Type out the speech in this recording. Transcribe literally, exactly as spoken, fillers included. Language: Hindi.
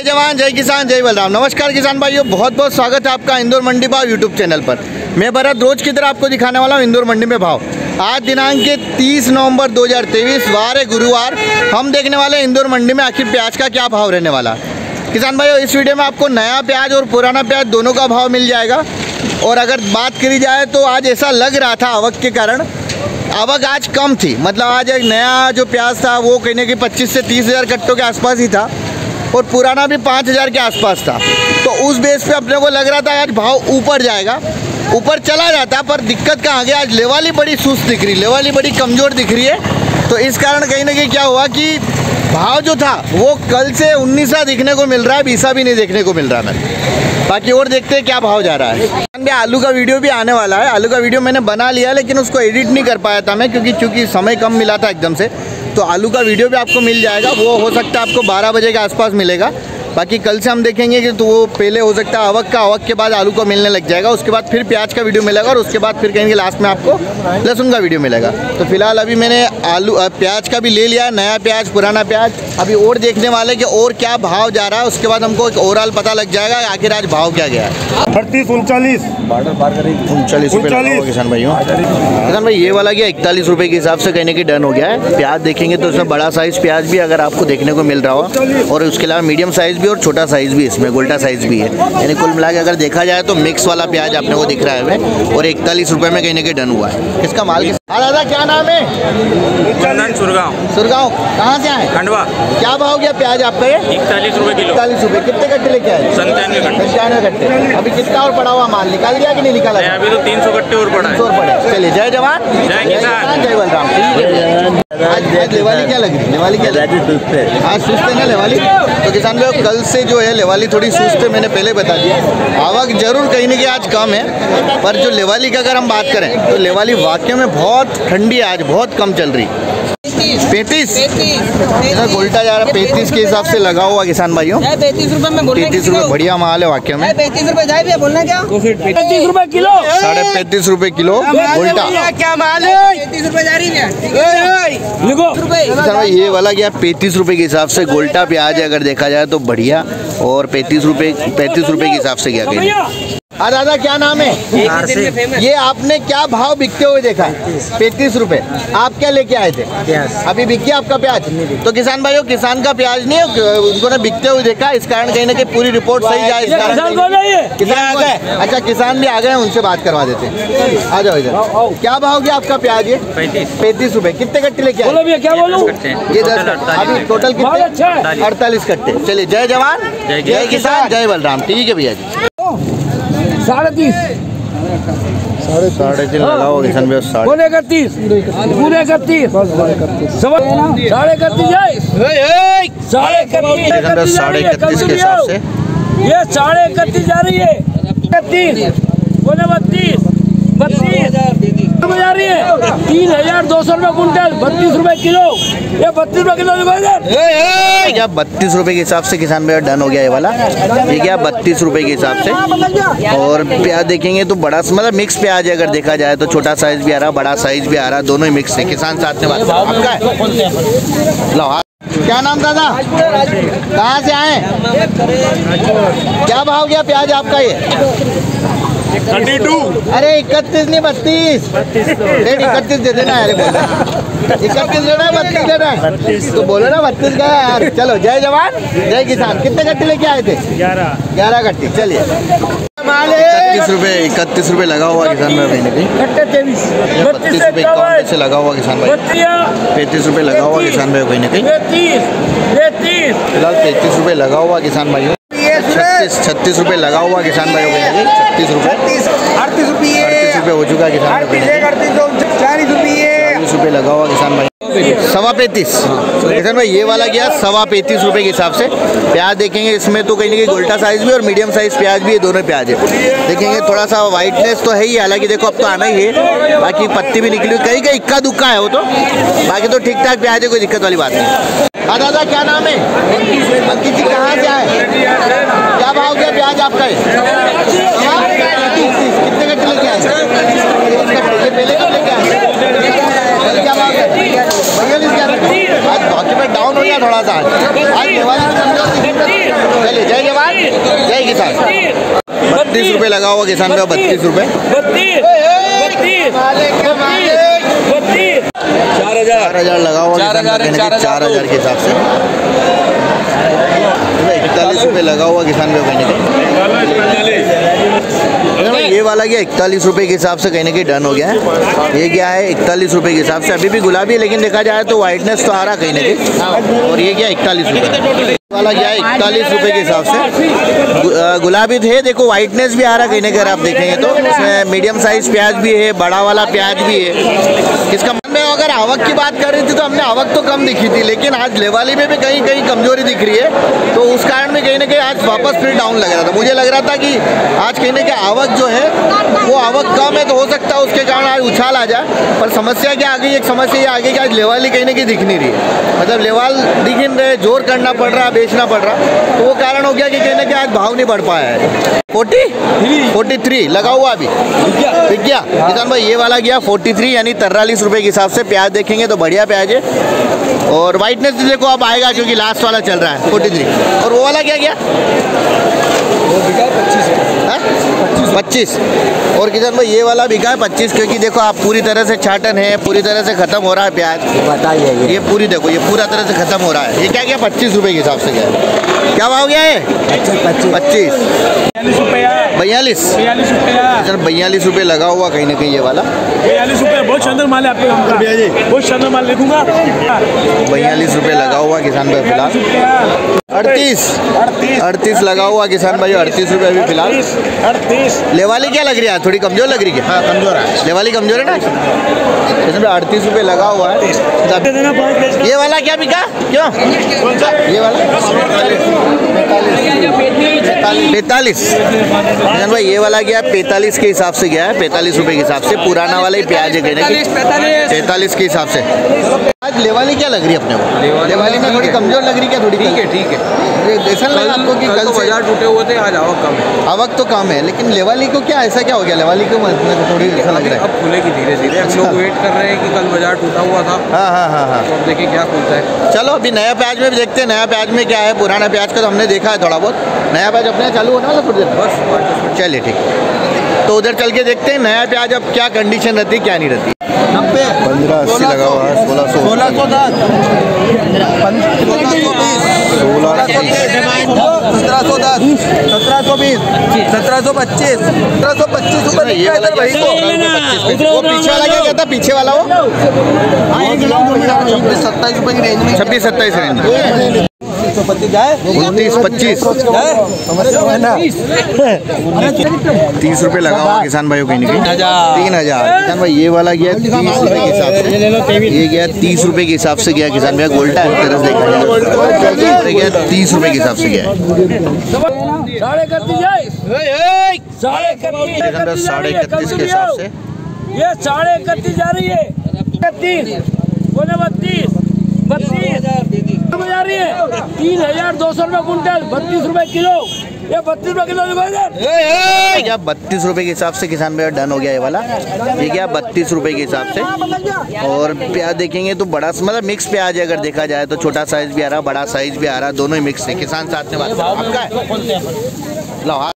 जय जवान जय किसान जय बलराम। नमस्कार किसान भाइयों, बहुत बहुत स्वागत है आपका इंदौर मंडी भाव यूट्यूब चैनल पर। मैं भरत रोज की तरह आपको दिखाने वाला हूँ इंदौर मंडी में भाव। आज दिनांक के तीस नवंबर दो हज़ार तेईस वार है गुरुवार। हम देखने वाले हैं इंदौर मंडी में आखिर प्याज का क्या भाव रहने वाला। किसान भाइयों, इस वीडियो में आपको नया प्याज और पुराना प्याज दोनों का भाव मिल जाएगा। और अगर बात करी जाए तो आज ऐसा लग रहा था आवक के कारण, आवक आज कम थी। मतलब आज एक नया जो प्याज था वो कहने की पच्चीस से तीस हज़ार कट्टों के आसपास ही था और पुराना भी पाँच हज़ार के आसपास था। तो उस बेस पे अपने को लग रहा था आज भाव ऊपर जाएगा, ऊपर चला जाता। पर दिक्कत कहाँ गई, आज लेवाली बड़ी सुस्त दिख रही, लेवाली बड़ी कमज़ोर दिख रही है। तो इस कारण कहीं ना कहीं क्या हुआ कि भाव जो था वो कल से उन्नीसा दिखने को मिल रहा है, बीसा भी नहीं देखने को मिल रहा है। बाकी और देखते हैं क्या भाव जा रहा है। आलू का वीडियो भी आने वाला है। आलू का वीडियो मैंने बना लिया लेकिन उसको एडिट नहीं कर पाया था मैं, क्योंकि चूँकि समय कम मिला था एकदम से। तो आलू का वीडियो भी आपको मिल जाएगा, वो हो सकता है आपको बारह बजे के आसपास मिलेगा। बाकी कल से हम देखेंगे कि तो वो पहले हो सकता है आवक का, आवक के बाद आलू को मिलने लग जाएगा, उसके बाद फिर प्याज का वीडियो मिलेगा और उसके बाद फिर कहेंगे लास्ट में आपको लहसुन का वीडियो मिलेगा। तो फिलहाल अभी मैंने आलू प्याज का भी ले लिया, नया प्याज पुराना प्याज। अभी और देखने वाले कि और क्या भाव जा रहा है, उसके बाद हमको एक ओवरऑल पता लग जाएगा आखिर आज भाव क्या गया है। अड़तीस उनचालीस उनचालीस रुपये किसान भाई। किसान भाई ये वाला क्या इकतालीस रुपये के हिसाब से कहने की डन हो गया है। प्याज देखेंगे तो उसमें बड़ा साइज़ प्याज भी अगर आपको देखने को मिल रहा हो और उसके अलावा मीडियम साइज़ और छोटा साइज़ भी, इसमें गोल्टा साइज़ भी है। यानी कुल मिला के अगर देखा जाए तो मिक्स वाला प्याज आपने को दिख रहा है हमें और इकतालीस रुपये में कहने के डन हुआ है। इसका माल के दादा क्या नाम है? सुरगांव। सुरगांव कहाँ से आए? खंडवा। क्या भाव गया प्याज आपका? इकतालीस रुपये किलो। इकतालीस रुपये। कितने कट्टे लेके आए? संतानवे कट्टे। संतानवे कट्टे। अभी कितना और पड़ा हुआ माल निकाल दिया कि नहीं निकाला? अभी तो तीन सौ कट्टे और पड़ा है। चलिए जय जवान जय बलराम। आज लेवाली क्या लग रही? लेवाली क्या लग रही है? आज सुस्त है ना लेवाली। तो किसान लोग कल से जो है लेवाली थोड़ी सुस्त है, मैंने पहले बता दिया। आवक जरूर कहीं ना कहीं आज कम है, पर जो लेवाली की अगर हम बात करें तो लेवाली वाकई में बहुत ठंडी है, आज बहुत कम चल रही। पैंतीस उल्टा जा रहा है, पैंतीस के हिसाब से लगा हुआ किसान भाइयों। पैंतीस रुपए में पैंतीस रुपए बढ़िया माल है वाकई में। पैंतीस रुपए बोलना क्या? पैंतीस रुपए किलो, साढ़े पैंतीस रुपए किलो उल्टा क्या माल है? पैंतीस रुपए जा रही है ये वाला क्या? पैंतीस रुपए के हिसाब से गोल्टा प्याज अगर देखा जाए तो बढ़िया, और पैंतीस रुपए पैंतीस रुपए के हिसाब से क्या कहेंगे। हाँ दादा क्या नाम है? ये आपने क्या भाव बिकते हुए देखा? पैंतीस रुपए। आप क्या लेके आए थे? प्याज। अभी बिक गया आपका प्याज? तो किसान भाइयों, किसान का प्याज नहीं, उनको ने बिकते हुए देखा। इस कारण कहीं ना कहीं पूरी रिपोर्ट सही जाए। इस कारण किसान आ गए। अच्छा किसान भी आ गए, उनसे बात करवा देते। आ जाओ इधर। क्या भाव गया आपका प्याज? ये पैंतीस रुपए। कितने कट्टे लेके आए? ये दस। अभी टोटल कितने? अड़तालीस कट्टे। चलिए जय जवान जय किसान जय बलराम। ठीक है भैया जी। साढ़े तीस साढ़े साढ़े तीन लगाओ किसान भैया। साढ़े इकतीस पूरे इकतीस साढ़े इकतीस साढ़े इकतीस साढ़े इकतीस के हिसाब से ये साढ़े इकतीस जा रही है। इकतीस बोले बत्तीस बत्तीस जा रही है। तीन हजार दो सौ रुपए कुंटल, बत्तीस रुपए किलो। ये बत्तीस रुपए किलो बत्तीस रुपए के हिसाब से किसान भैया डन हो गया ये वाला। ये क्या बत्तीस रुपए के हिसाब से। और प्याज देखेंगे तो बड़ा, मतलब मिक्स प्याज अगर देखा जाए तो छोटा साइज भी आ रहा, बड़ा साइज भी आ रहा, दोनों ही मिक्स है। किसान साथ में बात आपका क्या नाम दादा? कहाँ से आए? क्या भाव गया प्याज आपका? ये बत्तीस। अरे इकतीस नहीं बत्तीस। रेट इकतीस दे देना यार, बोला इकतीस देना बत्तीस देना बत्तीस तो बोलो ना, बत्तीस का यार। चलो जय जवान जय किसान। कितने कट्टे लेके आए थे? ग्यारह। ग्यारह कट्टे। चलिए इकतीस रुपए इकतीस रुपए लगा हुआ किसान भाई। बत्तीस रुपए इक्यावन से लगा हुआ किसान भाई। पैंतीस रुपए लगा हुआ किसान भाई। कहीं ना कहीं फिलहाल पैंतीस रुपए लगा हुआ किसान भाई। छत्तीस छत्तीस रुपये लगा हुआ किसान भाई। छत्तीस रुपये अड़तीस रुपये अड़तीस रुपये हो चुका किसान भाई। चालीस रुपये चालीस रुपये लगा हुआ किसान भाई। सवा पैंतीस किसान भाई ये वाला गया सवा पैंतीस रुपये के हिसाब से। प्याज देखेंगे इसमें तो कहीं ना कहीं गोल्टा साइज भी और मीडियम साइज प्याज भी है, दोनों प्याज है। देखेंगे थोड़ा सा वाइटनेस तो है ही, हालांकि देखो अब तो आना ही है। बाकी पत्ती भी निकली हुई कहीं कहीं, इक्का दुक्का है वो तो। बाकी तो ठीक ठाक प्याज है, कोई दिक्कत वाली बात नहीं। हाँ दादा क्या नाम है? अंकित जी कहाँ से आए? क्या भाव गया प्याज आपका है? कितने कट्टे लेके आए? पहले कब लेके आए? क्या भाव गया? बंगाली क्या? आज बाकी पे डाउन हो गया थोड़ा सा आज। आज साथ बत्तीस रुपए लगा हुआ किसान पे, बत्तीस रुपए चार हजार चार हजार लगा हुआ, चार हजार के हिसाब से इकतालीस रुपए लगा हुआ किसान पे कहने के। ये वाला क्या इकतालीस रुपए के हिसाब से कहने के डन हो गया है। ये क्या है इकतालीस रुपए के हिसाब से, अभी भी गुलाबी है लेकिन देखा जाए तो व्हाइटनेस तो आ रहा कहने के। और ये क्या इकतालीस रुपए वाला क्या है इकतालीस रुपए के हिसाब से, गुलाबी थे देखो व्हाइटनेस भी आ रहा कहने के। अगर आप देखेंगे तो इसमें मीडियम साइज प्याज भी है, बड़ा वाला प्याज भी है। इसका मैं अगर आवक की बात कर रही थी तो हमने आवक तो कम दिखी थी, लेकिन आज लेवाली में भी कहीं कहीं कमजोरी दिख रही है, तो उस कारण में कहीं ना कहीं आज वापस फिर डाउन लग रहा था। मुझे लग रहा था कि आज कहीं ना कहीं आवक जो है वो आवक कम है तो हो सकता है उसके कारण आज उछाल आ जाए। पर समस्या क्या आ गई, एक समस्या ये आ गई कि आज लेवाली कहीं ना कहीं दिख नहीं रही है, मतलब लेवाल दिख नहीं रहे, जोर करना पड़ रहा, बेचना पड़ रहा, तो वो कारण हो गया कि कहने के आज भाव नहीं बढ़ पाया है। फोर्टी फोर्टी थ्री लगा हुआ अभी बिक गया किसान भाई। ये वाला गया फोर्टी थ्री यानी तिरालीस रुपये के हिसाब से। प्याज देखेंगे तो बढ़िया प्याज है और वाइटनेस देखो आप आएगा क्योंकि लास्ट वाला चल रहा है फोर्टी थ्री। और वो वाला क्या गया पच्चीस। और किसान भाई ये वाला बिका है पच्चीस, क्योंकि देखो आप पूरी तरह से छाटन है, पूरी तरह से खत्म हो रहा है प्याज। बताइए ये पूरी देखो ये पूरा तरह से खत्म हो रहा है। ये क्या गया पच्चीस रुपये के हिसाब से गया। क्या भाव गया है पच्चीस बयालीस सर बयालीस रुपये लगा हुआ कहीं ना कहीं ये वाला बयालीस रुपये। बहुत शानदार माल है आपके, बहुत शानदार माल लिखूंगा। बयालीस रुपये लगा हुआ किसान भाई फिलहाल। अड़तीस अड़तीस लगा हुआ किसान भाई, अड़तीस रुपये अभी फिलहाल। अड़तीस लेवाली क्या लग रही है, थोड़ी कमजोर लग रही है। हाँ कमजोर है, लेवाली कमजोर है ना किसान भाई। अड़तीस रुपये लगा हुआ है। ये वाला क्या बिका क्यों, ये वाला पैंतालीस किसान भाई। ये वाला गया पैंतालीस के हिसाब से गया है, पैंतालीस रुपये के हिसाब से। पुराना वाला ही प्याज है पैंतालीस के हिसाब से। आज लेवाली क्या लग रही है अपने को, लेवाली में थोड़ी कमजोर लग रही है। थोड़ी ठीक है ठीक है, ऐसा लगा आपको कि कल बाजार टूटे हुए थे, आज आवक कम है। आवक तो कम है लेकिन लेवाली को क्या ऐसा क्या हो गया, लेवाली को थोड़ी ऐसा लग रहा है अब खुलेगी धीरे धीरे। हम लोग वेट कर रहे हैं कि कल बाजार टूटा हुआ था। हाँ हाँ हाँ हाँ अब देखिए क्या खुलता है। चलो अभी नया प्याज में भी देखते हैं नया प्याज में क्या है। पुराना प्याज का तो हमने देखा है थोड़ा बहुत, नया प्याज अपने चालू होना था थोड़ी देर बस। चलिए ठीक, तो उधर चल के देखते हैं नया प्याज अब क्या कंडीशन रहती है क्या नहीं रहती। नब्बे पंद्रह अस्सी लगा हुआ है, सोलह सौ सोलह सौ दस सोलह सौ बीस सत्रह सौ दस सत्रह सौ बीस सत्रह सौ पच्चीस सत्रह सौ पच्चीस ऊपर भाई को वो पीछे वाला क्या कहता, पीछे वाला वो सत्ताईस रुपये की रेंज में, छब्बीस सत्ताईस रेंज में उनतीस पच्चीस तीस रुपए लगा हुआ किसान भाइयों कहीं नहीं तीन हजार किसान भाई। ये वाला गया तीस रुपए के हिसाब से, ये गया तीस रुपए के हिसाब से गया किसान भैया। गोल्टा देखा तीस रुपए के हिसाब से गया साढ़े इकतीस के हिसाब से। ये साढ़े इकतीस जा रही है, इकतीस बत्तीस बत्तीस जा रही है तीन हजार दो सौ रुपए कुंटल, बत्तीस रुपए किलो। ये बत्तीस रुपए किलो क्या बत्तीस रुपए के हिसाब से किसान भैया डन हो गया ये वाला। ये क्या बत्तीस रुपए के हिसाब से। और प्याज देखेंगे तो बड़ा मतलब मिक्स प्याज है, अगर देखा जाए तो छोटा साइज भी आ रहा, बड़ा साइज भी आ रहा, दोनों ही मिक्स है। किसान साथ में बात आपका है।